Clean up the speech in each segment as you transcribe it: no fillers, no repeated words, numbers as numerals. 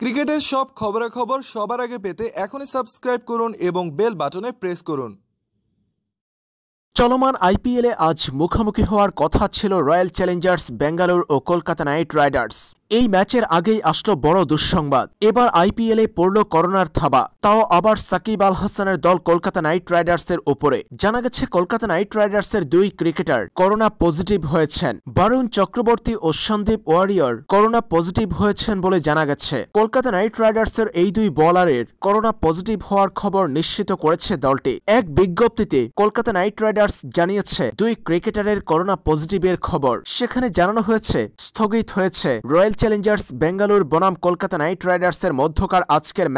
ক্রিকেটের সব খবরাখবর সবার আগে পেতে এখনই সাবস্ক্রাইব করুন এবং বেল বাটনে প্রেস করুন। চলমান আইপিএলে আজ মুখোমুখি হওয়ার কথা ছিল রয়্যাল চ্যালেঞ্জার্স বেঙ্গালোর ও কলকাতা নাইট রাইডার্স। এই ম্যাচের আগেই আসলো বড় দুঃসংবাদ, এবার আইপিএলে পড়ল করোনার থাবা, তাও আবার সাকিব আল হাসানের দল কলকাতা নাইট রাইডার্সের ওপরে। জানা গেছে কলকাতা নাইট রাইডার্সের দুই ক্রিকেটার করোনা পজিটিভ হয়েছেন। বরুণ চক্রবর্তী ও সন্দীপ ওয়ারিয়র করোনা পজিটিভ হয়েছেন বলে জানা গেছে। কলকাতা নাইট রাইডার্সের এই দুই বোলারের করোনা পজিটিভ হওয়ার খবর নিশ্চিত করেছে দলটি। এক বিজ্ঞপ্তিতে কলকাতা নাইট রাইডার্স জানিয়েছে দুই ক্রিকেটারের করোনা পজিটিভের খবর। সেখানে জানানো হয়েছে স্থগিত হয়েছে রয়্যাল চ্যালেঞ্জার্স বেঙ্গালুরু বনাম কলকাতা নাইট রাইডার্সের মধ্যকার আজকের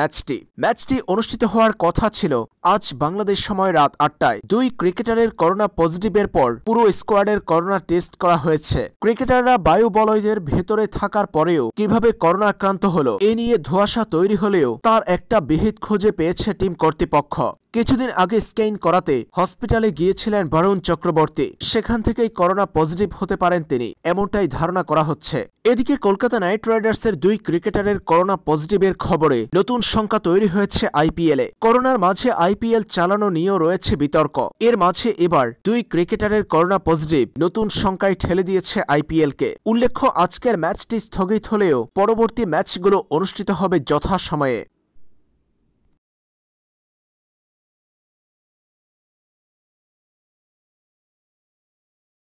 ম্যাচটি অনুষ্ঠিত হওয়ার কথা ছিল আজ বাংলাদেশ সময় রাত ৮টায়। দুই ক্রিকেটারের করোনা পজিটিভের পর পুরো স্কোয়াডের করোনা টেস্ট করা হয়েছে। ক্রিকেটাররা বায়ু বলয়ের ভেতরে থাকার পরেও কিভাবে করোনা আক্রান্ত হলো এ নিয়ে ধোঁয়াশা তৈরি হলেও তার একটা বিহিত খুঁজে পেয়েছে টিম কর্তৃপক্ষ। কিছুদিন আগে স্ক্যান করাতে হসপিটালে গিয়েছিলেন বরুণ চক্রবর্তী, সেখান থেকেই করোনা পজিটিভ হতে পারেন তিনি, এমনটাই ধারণা করা হচ্ছে। এদিকে কলকাতা নাইট রাইডার্সের দুই ক্রিকেটারের করোনা পজিটিভের খবরে নতুন শঙ্কা তৈরি হয়েছে আইপিএলে। করোনার মাঝে আইপিএল চালানো নিয়েও রয়েছে বিতর্ক। এর মাঝে এবার দুই ক্রিকেটারের করোনা পজিটিভ নতুন শঙ্কায় ঠেলে দিয়েছে আইপিএলকে। উল্লেখ্য আজকের ম্যাচটি স্থগিত হলেও পরবর্তী ম্যাচগুলো অনুষ্ঠিত হবে যথাসময়ে।